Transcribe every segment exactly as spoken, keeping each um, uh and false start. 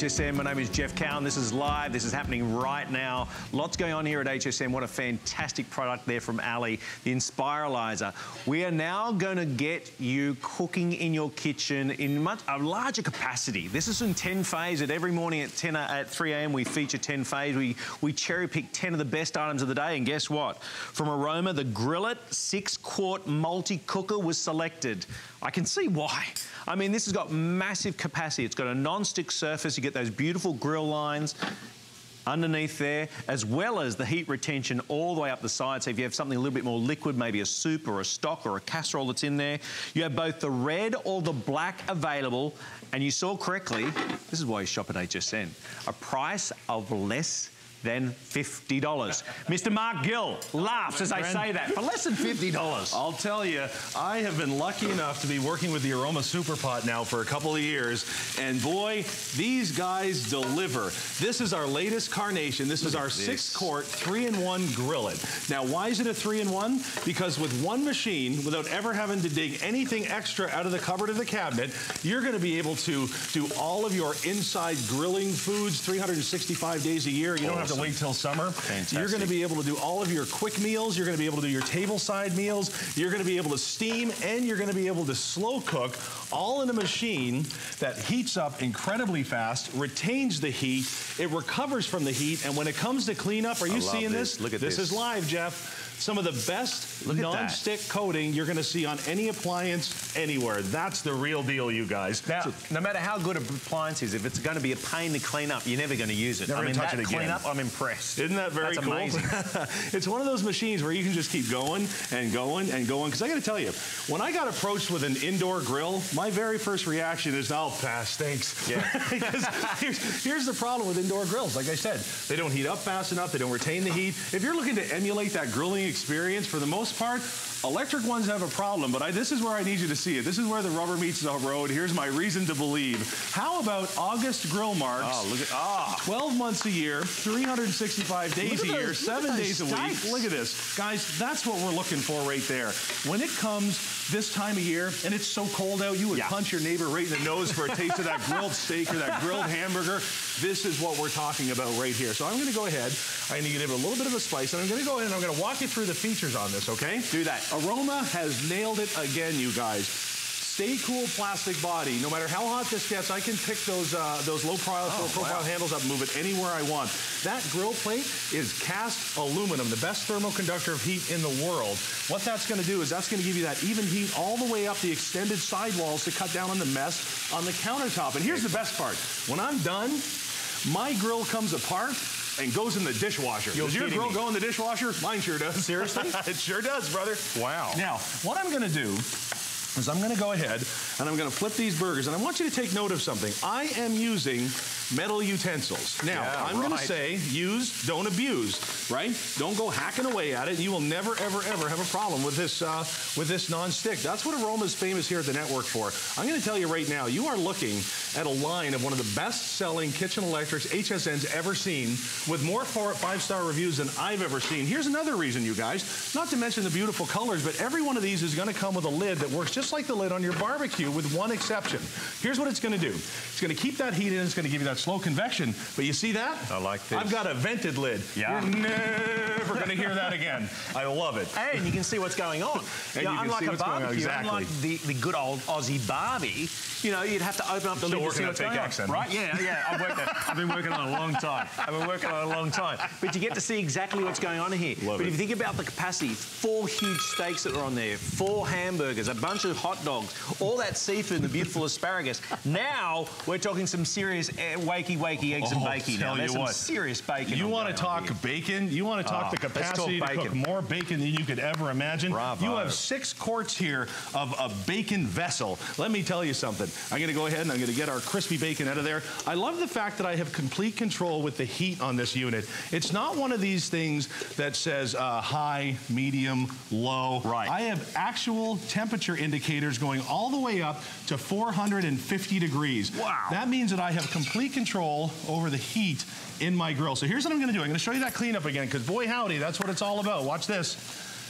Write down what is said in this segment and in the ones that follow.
H S N, my name is Jeff Cowan. This is live, this is happening right now. Lots going on here at H S N. What a fantastic product there from Ali, the Inspiralizer. We are now gonna get you cooking in your kitchen in much a larger capacity. This is in ten phase. At every morning at ten at three A M we feature ten phase. We we cherry pick ten of the best items of the day, and guess what? From Aroma, the Grillet six quart multi cooker was selected. I can see why. I mean, this has got massive capacity. It's got a non-stick surface. You get those beautiful grill lines underneath there, as well as the heat retention all the way up the side. So if you have something a little bit more liquid, maybe a soup or a stock or a casserole that's in there, you have both the red or the black available. And you saw correctly, this is why you shop at H S N, a price of less than fifty dollars. Mister Mark Gill laughs as I say that, for less than fifty dollars. I'll tell you, I have been lucky enough to be working with the Aroma Super Pot now for a couple of years, and boy, these guys deliver. This is our latest carnation. This is our six-quart, three-in-one grillet. Now, why is it a three-in-one? Because with one machine, without ever having to dig anything extra out of the cupboard or the cabinet, you're gonna be able to do all of your inside grilling foods three hundred sixty-five days a year. You don't have to wait till summer. Fantastic. You're going to be able to do all of your quick meals. You're going to be able to do your tableside meals. You're going to be able to steam, and you're going to be able to slow cook, all in a machine that heats up incredibly fast, retains the heat, it recovers from the heat, and when it comes to cleanup, are you seeing this? this? Look at this. This is live, Jeff. Some of the best non-stick coating you're going to see on any appliance anywhere. That's the real deal, you guys. Now, so, no matter how good an appliance is, if it's going to be a pain to clean up, you're never going to use it. Never I mean, touch that it again. Clean up, I'm impressed. Isn't that very That's cool? Amazing. It's one of those machines where you can just keep going and going and going. Because I got to tell you, when I got approached with an indoor grill, my very first reaction is, "I'll pass, thanks." Yeah. here's, here's the problem with indoor grills. Like I said, they don't heat up fast enough. They don't retain the heat. If you're looking to emulate that grilling experience, for the most part, electric ones have a problem, but I, this is where I need you to see it. This is where the rubber meets the road. Here's my reason to believe. How about August grill marks? Oh, look at, ah. twelve months a year, three hundred sixty-five days a year, seven days a week. Look at this. Guys, that's what we're looking for right there. When it comes this time of year, and it's so cold out, you would yeah. punch your neighbor right in the nose for a taste of that grilled steak or that grilled hamburger. This is what we're talking about right here. So I'm gonna go ahead, I'm gonna give it a little bit of a spice, and I'm gonna go ahead and I'm gonna walk you through the features on this, okay? Do that. Aroma has nailed it again, you guys. Stay cool plastic body. No matter how hot this gets, I can pick those uh, those low profile, oh, profile wow. handles up and move it anywhere I want. That grill plate is cast aluminum, the best thermoconductor of heat in the world. What that's gonna do is that's gonna give you that even heat all the way up the extended sidewalls to cut down on the mess on the countertop. And here's the best part. When I'm done, my grill comes apart and goes in the dishwasher. You're does your grill me. go in the dishwasher? Mine sure does. Seriously? It sure does, brother. Wow. Now, what I'm gonna do is I'm gonna go ahead and I'm gonna flip these burgers, and I want you to take note of something. I am using metal utensils. Now, yeah, I'm right. gonna say use, don't abuse, right? Don't go hacking away at it. You will never, ever, ever have a problem with this uh, with this non-stick. That's what Aroma's famous here at the network for. I'm gonna tell you right now, you are looking at a line of one of the best-selling kitchen electrics H S N's ever seen, with more five-star reviews than I've ever seen. Here's another reason, you guys, not to mention the beautiful colors, but every one of these is gonna come with a lid that works just like the lid on your barbecue, with one exception. Here's what it's gonna do. It's gonna keep that heat in, it's gonna give you that slow convection, but you see that? I like this. I've got a vented lid. Yeah. You're never gonna hear that again. I love it. And you can see what's going on. and yeah, you unlike can see a barbecue, exactly. unlike the, the good old Aussie barbie, you know, you'd have to open up the lid to see what's going on. Right? Yeah, yeah, I've, worked I've been working on it a long time. I've been working on it a long time. But you get to see exactly what's going on here. Love but it. If you think about the capacity, four huge steaks that were on there, four hamburgers, a bunch of hot dogs, all that seafood and the beautiful asparagus. Now, we're talking some serious wakey, wakey eggs oh, and bacon. Now, there's some what. serious bacon. You want to talk bacon? You want to talk oh, the capacity talk to cook more bacon than you could ever imagine? Bravo. You have six quarts here of a bacon vessel. Let me tell you something. I'm going to go ahead and I'm going to get our crispy bacon out of there. I love the fact that I have complete control with the heat on this unit. It's not one of these things that says uh, high, medium, low. Right. I have actual temperature indicators going all the way up to four hundred fifty degrees. Wow. That means that I have complete control over the heat in my grill. So here's what I'm going to do. I'm going to show you that cleanup again, because boy howdy, that's what it's all about. Watch this.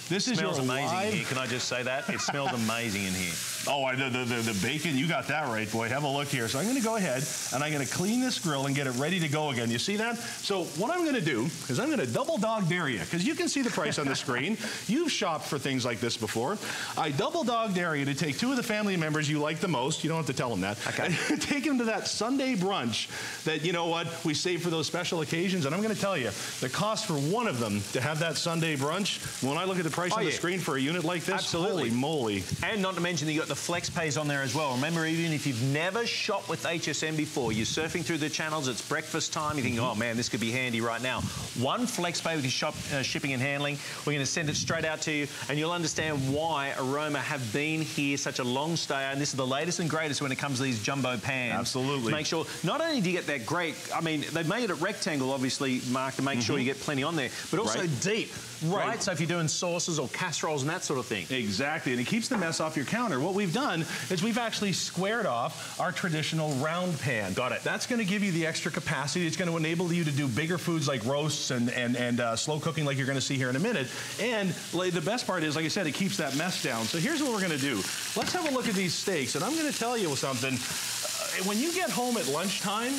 This is your live. It smells amazing in here. Can I just say that? It smells amazing in here. Oh, the, the, the, the bacon, you got that right, boy. Have a look here. So I'm gonna go ahead and I'm gonna clean this grill and get it ready to go again. You see that? So what I'm gonna do is I'm gonna double dog dare you, because you can see the price on the screen. You've shopped for things like this before. I double dog dare you to take two of the family members you like the most, you don't have to tell them that, okay. And take them to that Sunday brunch that, you know what, we save for those special occasions. And I'm gonna tell you, the cost for one of them to have that Sunday brunch, when I look at the price oh, on yeah. the screen for a unit like this, absolutely. Holy moly. And not to mention that you got the flex pays on there as well. Remember, even if you've never shopped with H S N before, you're surfing through the channels, it's breakfast time, you think, mm-hmm. oh man, this could be handy right now. One flex pay with your shop, uh, shipping and handling, we're gonna send it straight out to you, and you'll understand why Aroma have been here such a long stayer, and this is the latest and greatest when it comes to these jumbo pans. Absolutely. To make sure, not only do you get that great, I mean, they've made it a rectangle, obviously, Mark, to make mm-hmm. sure you get plenty on there, but also right. deep, right? right? So if you're doing sauces or casseroles and that sort of thing. Exactly, and it keeps the mess off your counter. What we've done is we've actually squared off our traditional round pan. Got it. That's gonna give you the extra capacity. It's gonna enable you to do bigger foods like roasts and, and, and uh, slow cooking like you're gonna see here in a minute. And like, the best part is, like I said, it keeps that mess down. So here's what we're gonna do. Let's have a look at these steaks, and I'm gonna tell you something. Uh, when you get home at lunchtime,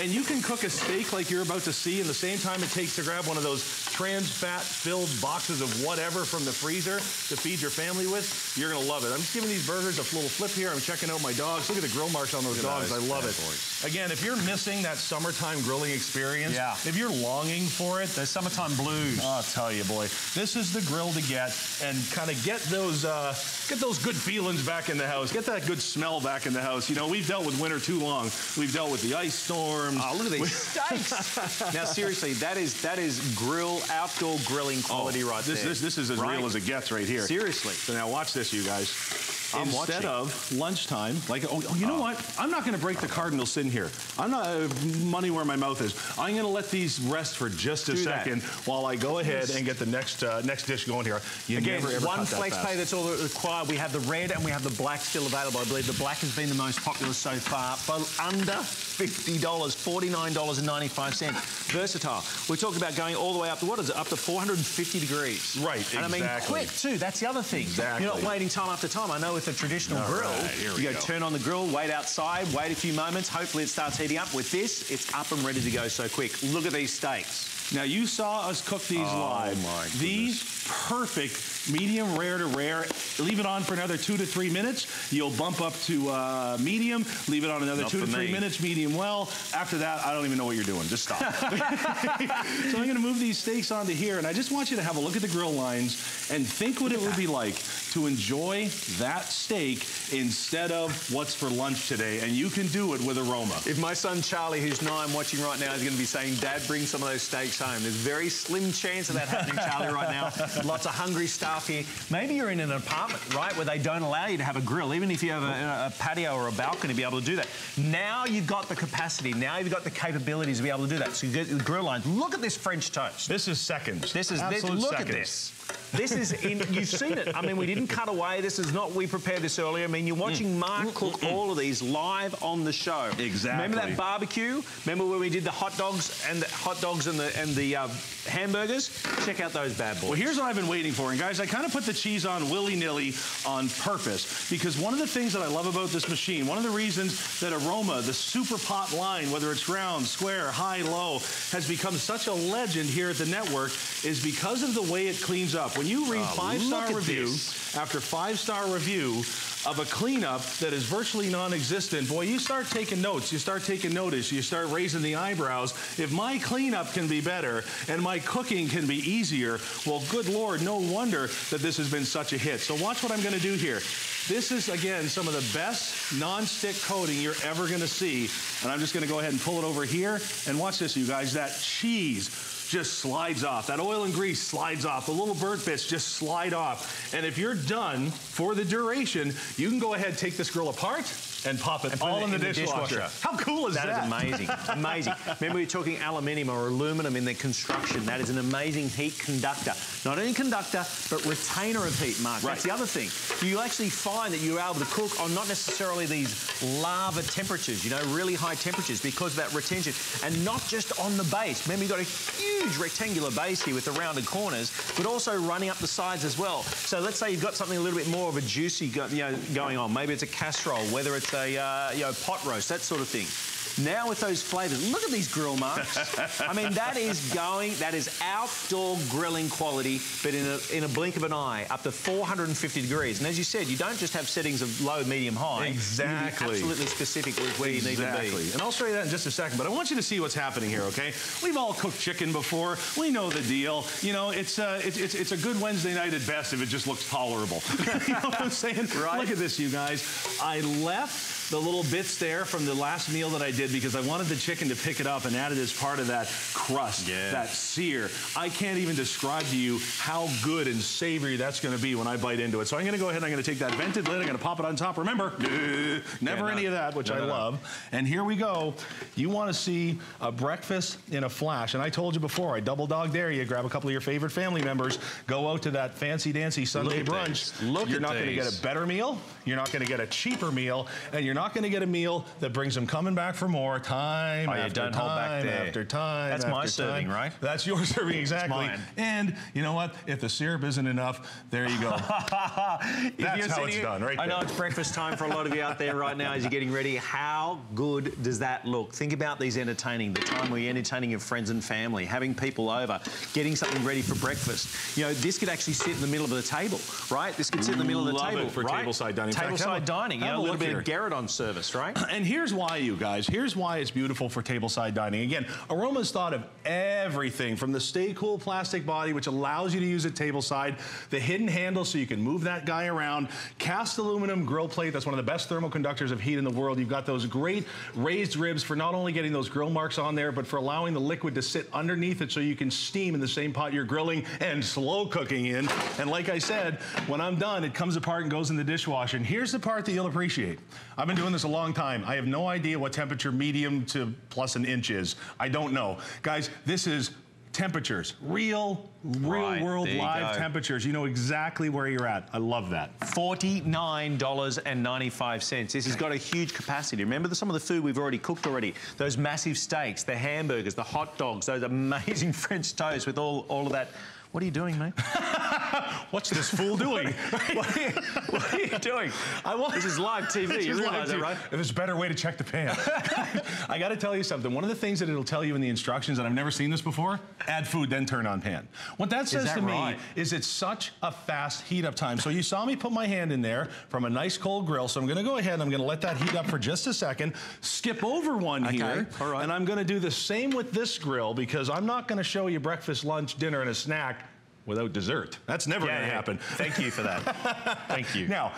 and you can cook a steak like you're about to see in the same time it takes to grab one of those trans fat filled boxes of whatever from the freezer to feed your family with, you're gonna love it. I'm just giving these burgers a little flip here. I'm checking out my dogs. Look at the grill marks on those dogs. I love it. Again, if you're missing that summertime grilling experience, yeah. if you're longing for it, the summertime blues, I'll tell you, boy, this is the grill to get and kind of get those uh, get those good feelings back in the house. Get that good smell back in the house. You know, we've dealt with winter too long. We've dealt with the ice storm. Oh, look at these steaks. Now, seriously, that is that is grill, outdoor grilling quality oh, right this, there. This, this is as right. real as it gets right here. Seriously. So now watch this, you guys. I'm Instead watching. of lunchtime, like, oh, oh you know oh. what? I'm not gonna break the cardinal sin here. I'm not, uh, money where my mouth is. I'm gonna let these rest for just a Do second that. while I go ahead and get the next uh, next dish going here. You Again, never, ever one flex that pay that's all required. We have the red and we have the black still available. I believe the black has been the most popular so far, but under fifty dollars. forty-nine ninety-five. Versatile. We're talking about going all the way up to, what is it, up to four hundred fifty degrees. Right, and exactly. And I mean, quick too, that's the other thing. Exactly. You're not waiting time after time. I know with a traditional all grill, right, you go, go turn on the grill, wait outside, wait a few moments, hopefully it starts heating up. With this, it's up and ready to go so quick. Look at these steaks. Now, you saw us cook these oh live. My these perfect medium rare to rare. Leave it on for another two to three minutes. You'll bump up to uh, medium. Leave it on another Not two to me. three minutes, medium well. After that, I don't even know what you're doing. Just stop. So I'm gonna move these steaks onto here, and I just want you to have a look at the grill lines and think what it would be like to enjoy that steak instead of what's for lunch today. And you can do it with Aroma. If my son Charlie, who's nine, watching right now, is gonna be saying, Dad, bring some of those steaks home. There's a very slim chance of that happening, Charlie, right now. Lots of hungry staff here. Maybe you're in an apartment, right, where they don't allow you to have a grill, even if you have a, a patio or a balcony to be able to do that. Now you've got the capacity. Now you've got the capabilities to be able to do that. So you get the grill lines. Look at this French toast. This is seconds. This is, this, look seconds. at this. This is, in, you've seen it. I mean, we didn't cut away. This is not, we prepared this earlier. I mean, you're watching Mark mm. cook mm. all of these live on the show. Exactly. Remember that barbecue? Remember when we did the hot dogs and the hot dogs and the, and the uh, hamburgers? Check out those bad boys. Well, here's what I've been waiting for. And guys, I kind of put the cheese on willy-nilly on purpose because one of the things that I love about this machine, one of the reasons that Aroma, the Super Pot line, whether it's round, square, high, low, has become such a legend here at the network is because of the way it cleans up. When you read oh, five-star review this. after five-star review of a cleanup that is virtually non-existent, boy, you start taking notes, you start taking notice, you start raising the eyebrows. If my cleanup can be better and my cooking can be easier, well, good Lord, no wonder that this has been such a hit. So watch what I'm gonna do here. This is, again, some of the best non-stick coating you're ever gonna see. And I'm just gonna go ahead and pull it over here. And watch this, you guys, that cheese just slides off. That oil and grease slides off. The little burnt bits just slide off. And if you're done for the duration, you can go ahead and take this grill apart and pop it and all it in, the, in dishwasher. the dishwasher. How cool is that? That is amazing, amazing. Remember, we were talking aluminium or aluminum in their construction. That is an amazing heat conductor. Not only conductor, but retainer of heat, Mark. Right. That's the other thing. You actually find that you're able to cook on not necessarily these lava temperatures, you know, really high temperatures because of that retention. And not just on the base. Remember, you've got a huge rectangular base here with the rounded corners, but also running up the sides as well. So let's say you've got something a little bit more of a juicy go, you know, going on. Maybe it's a casserole, whether it's a uh, you know, pot roast, that sort of thing. Now with those flavors, look at these grill marks. I mean, that is going, that is outdoor grilling quality, but in a, in a blink of an eye, up to four hundred fifty degrees. And as you said, you don't just have settings of low, medium, high. Exactly. Absolutely specific with where exactly. you need to be. Exactly. And I'll show you that in just a second, but I want you to see what's happening here, okay? We've all cooked chicken before. We know the deal. You know, it's, uh, it's, it's, it's a good Wednesday night at best if it just looks tolerable. You know what I'm saying? Right. Look at this, you guys. I left the little bits there from the last meal that I did because I wanted the chicken to pick it up and added as part of that crust, yes. that sear. I can't even describe to you how good and savory that's going to be when I bite into it. So I'm going to go ahead and I'm going to take that vented lid, I'm going to pop it on top. Remember, never yeah, no, any of that, which no, I no, love. No. And here we go. You want to see a breakfast in a flash. And I told you before, I double dog dare you. Grab a couple of your favorite family members. Go out to that fancy-dancy Sunday Look brunch. Look You're not going to get a better meal. You're not going to get a cheaper meal. And you're not going to get a meal that brings them coming back for more time oh, after you don't time hold back there. after time. That's after my time. serving, right? That's your serving, exactly. And you know what? If the syrup isn't enough, there you go. That's how it's you, done, right I there. know it's breakfast time for a lot of you out there right now as you're getting ready. How good does that look? Think about these entertaining, the time where you're entertaining your friends and family, having people over, getting something ready for breakfast. You know, this could actually sit in the middle of the table, right? This could sit in the middle of the Love table, it for right? tableside dining. Tableside dining, you know, a little bit here. of Garrett-on service, right? And here's why, you guys. Here's why it's beautiful for tableside dining. Again, Aroma's thought of everything from the stay cool plastic body, which allows you to use it tableside, the hidden handle so you can move that guy around, cast aluminum grill plate, that's one of the best thermoconductors of heat in the world. You've got those great raised ribs for not only getting those grill marks on there, but for allowing the liquid to sit underneath it so you can steam in the same pot you're grilling and slow cooking in. And like I said, when I'm done, it comes apart and goes in the dishwasher. And here's the part that you'll appreciate. I've been doing this a long time. I have no idea what temperature medium to plus an inch is. I don't know. Guys, this is temperatures. Real, real right, world live go. temperatures. You know exactly where you're at. I love that. forty-nine ninety-five. This has got a huge capacity. Remember the, some of the food we've already cooked already. Those massive steaks, the hamburgers, the hot dogs, those amazing French toast with all, all of that. What are you doing, mate? What's this fool doing? what, are you, what are you doing? I want, this is live T V, you realize that, right? There's a better way to check the pan. I gotta tell you something. One of the things that it'll tell you in the instructions, and I've never seen this before, add food, then turn on pan. What that says that to right? me is it's such a fast heat up time. So you saw me put my hand in there from a nice cold grill, so I'm gonna go ahead and I'm gonna let that heat up for just a second, skip over one okay. here, All right. and I'm gonna do the same with this grill because I'm not gonna show you breakfast, lunch, dinner, and a snack without dessert. That's never yeah, gonna yeah. happen. Thank you for that. Thank you. Now,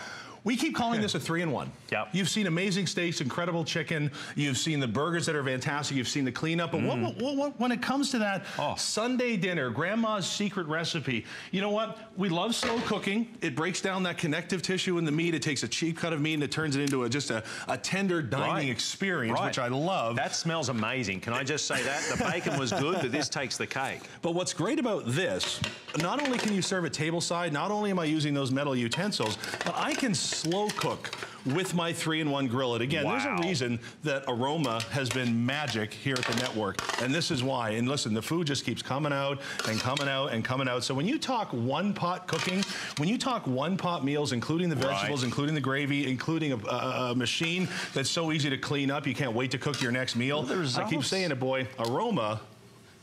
we keep calling this a three in one. Yep. You've seen amazing steaks, incredible chicken. You've seen the burgers that are fantastic. You've seen the cleanup. But mm. what, what, what, when it comes to that oh. Sunday dinner, grandma's secret recipe, you know what? We love slow cooking. It breaks down that connective tissue in the meat. It takes a cheap cut of meat and it turns it into a, just a, a tender dining right. experience, right. which I love. That smells amazing. Can I just say that? The bacon was good, but this takes the cake. But what's great about this, not only can you serve it tableside, not only am I using those metal utensils, but I can slow cook with my three in one Grillet. Again, wow. there's a reason that Aroma has been magic here at the network, and this is why. And listen, the food just keeps coming out and coming out and coming out. So when you talk one pot cooking, when you talk one pot meals, including the vegetables, right. including the gravy, including a, a, a machine that's so easy to clean up, you can't wait to cook your next meal. Well, I keep saying it, boy, Aroma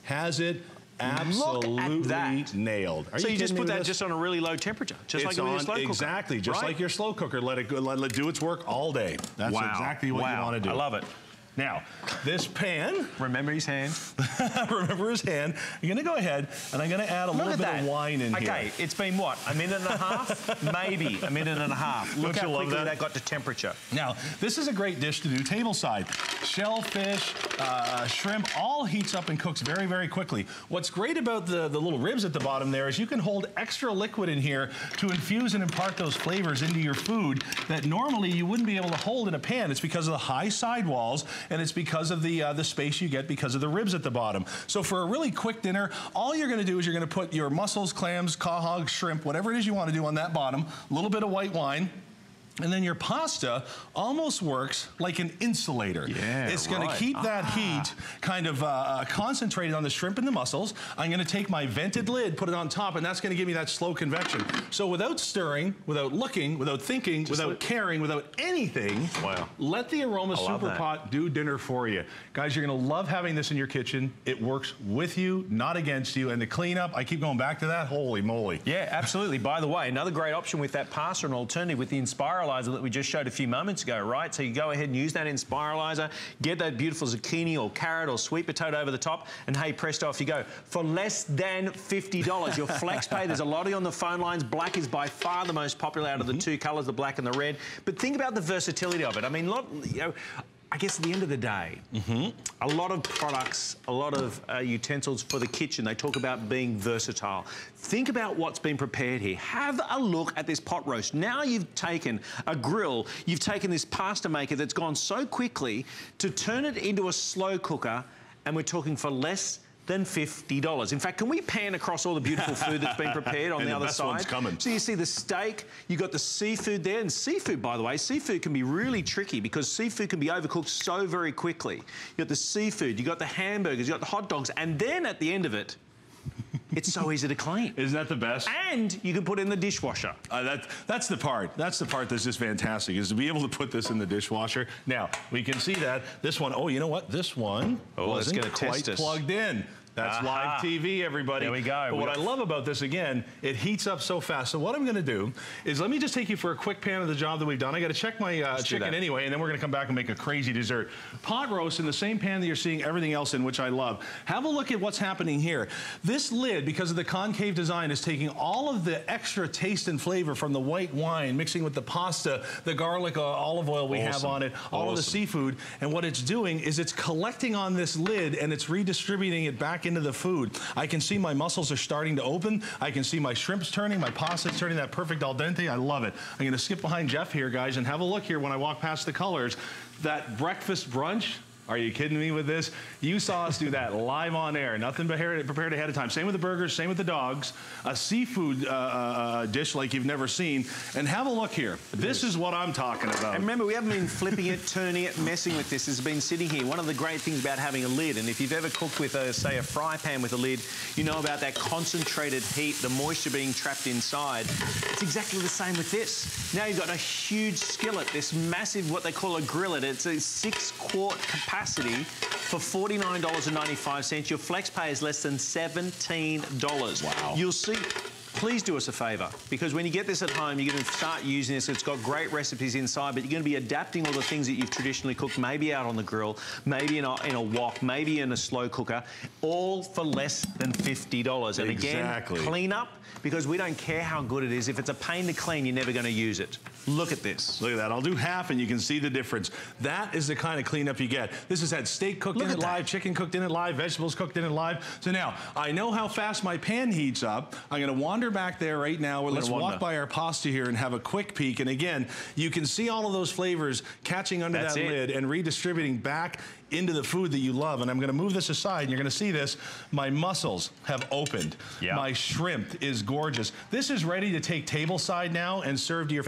has it absolutely nailed. Are so you, you just put that this? just on a really low temperature, just it's like on, your slow cooker. Exactly, just right? like your slow cooker. Let it go, let it do its work all day. That's wow. exactly what wow. you want to do. I love it. Now, this pan. Remember his hand. Remember his hand. You're going to go ahead and I'm going to add a Look little bit that. of wine in okay, here. Okay, it's been what? A minute and a half? Maybe a minute and a half. Look Don't how quickly that? that got to temperature. Now, this is a great dish to do tableside. Shellfish, uh, shrimp, all heats up and cooks very, very quickly. What's great about the, the little ribs at the bottom there is you can hold extra liquid in here to infuse and impart those flavors into your food that normally you wouldn't be able to hold in a pan. It's because of the high sidewalls. And it's because of the uh, the space you get because of the ribs at the bottom. So for a really quick dinner, all you're going to do is you're going to put your mussels, clams, quahog, shrimp, whatever it is you want to do on that bottom, a little bit of white wine. And then your pasta almost works like an insulator. Yeah, it's going right. to keep that ah. heat kind of uh, concentrated on the shrimp and the mussels. I'm going to take my vented lid, put it on top, and that's going to give me that slow convection. So without stirring, without looking, without thinking, Just without caring, without anything, wow. let the Aroma Super Pot do dinner for you. Guys, you're going to love having this in your kitchen. It works with you, not against you. And the cleanup, I keep going back to that. Holy moly. Yeah, absolutely. By the way, another great option with that pasta, an alternative with the Inspiralizer that we just showed a few moments ago, right? So you go ahead and use that Inspiralizer, get that beautiful zucchini or carrot or sweet potato over the top, and hey, presto, off you go. For less than fifty dollars, your flex pay, there's a lot of you on the phone lines. Black is by far the most popular out of the mm-hmm. two colors, the black and the red. But think about the versatility of it. I mean, lot, you know, I guess at the end of the day, mm-hmm. a lot of products, a lot of uh, utensils for the kitchen, they talk about being versatile. Think about what's been prepared here. Have a look at this pot roast. Now you've taken a grill, you've taken this pasta maker that's gone so quickly to turn it into a slow cooker, and we're talking for less than fifty dollars. In fact, can we pan across all the beautiful food that's been prepared on the, the other side? And the best one's coming. So you see the steak, you got the seafood there, and seafood, by the way, seafood can be really tricky because seafood can be overcooked so very quickly. You got the seafood, you got the hamburgers, you got the hot dogs, and then at the end of it, it's so easy to clean. Isn't that the best? And you can put in the dishwasher. Uh, that, that's the part. That's the part that's just fantastic, is to be able to put this in the dishwasher. Now, we can see that. This one, oh, you know what? This one oh, wasn't it's gonna quite test us. plugged in. That's uh-huh. live T V, everybody. There we go. But we what I love about this, again, it heats up so fast. So what I'm going to do is let me just take you for a quick pan of the job that we've done. I got to check my uh, chicken anyway, and then we're going to come back and make a crazy dessert. Pot roast in the same pan that you're seeing everything else in, which I love. Have a look at what's happening here. This lid, because of the concave design, is taking all of the extra taste and flavor from the white wine, mixing with the pasta, the garlic uh, olive oil we awesome. have on it, all awesome. of the seafood. And what it's doing is it's collecting on this lid, and it's redistributing it back into the food. I can see my mussels are starting to open. I can see my shrimp's turning, my pasta's turning that perfect al dente. I love it. I'm gonna skip behind Jeff here, guys, and have a look here when I walk past the colors. That breakfast brunch, are you kidding me with this? You saw us do that live on air. Nothing prepared ahead of time. Same with the burgers, same with the dogs. A seafood uh, uh, dish like you've never seen. And have a look here. This is what I'm talking about. And remember, we haven't been flipping it, turning it, messing with this. It's been sitting here. One of the great things about having a lid, and if you've ever cooked with, a, say, a fry pan with a lid, you know about that concentrated heat, the moisture being trapped inside. It's exactly the same with this. Now you've got a huge skillet, this massive, what they call a grillet. It's a six-quart capacity. Capacity for forty-nine ninety-five. Your flex pay is less than seventeen dollars. Wow. You'll see. Please do us a favor, because when you get this at home, you're going to start using this. It's got great recipes inside, but you're going to be adapting all the things that you've traditionally cooked, maybe out on the grill, maybe in a, in a wok, maybe in a slow cooker, all for less than fifty dollars. And exactly. again, clean up, because we don't care how good it is. If it's a pain to clean, you're never going to use it. Look at this. Look at that. I'll do half, and you can see the difference. That is the kind of cleanup you get. This has had steak cooked Look in it that. live, chicken cooked in it live, vegetables cooked in it live. So now, I know how fast my pan heats up. I'm going to wander back there right now. Let's walk by our pasta here and have a quick peek. And again, you can see all of those flavors catching under that lid and redistributing back into the food that you love. And I'm going to move this aside, and you're going to see this. My mussels have opened. Yep. My shrimp is gorgeous. This is ready to take tableside now and serve to your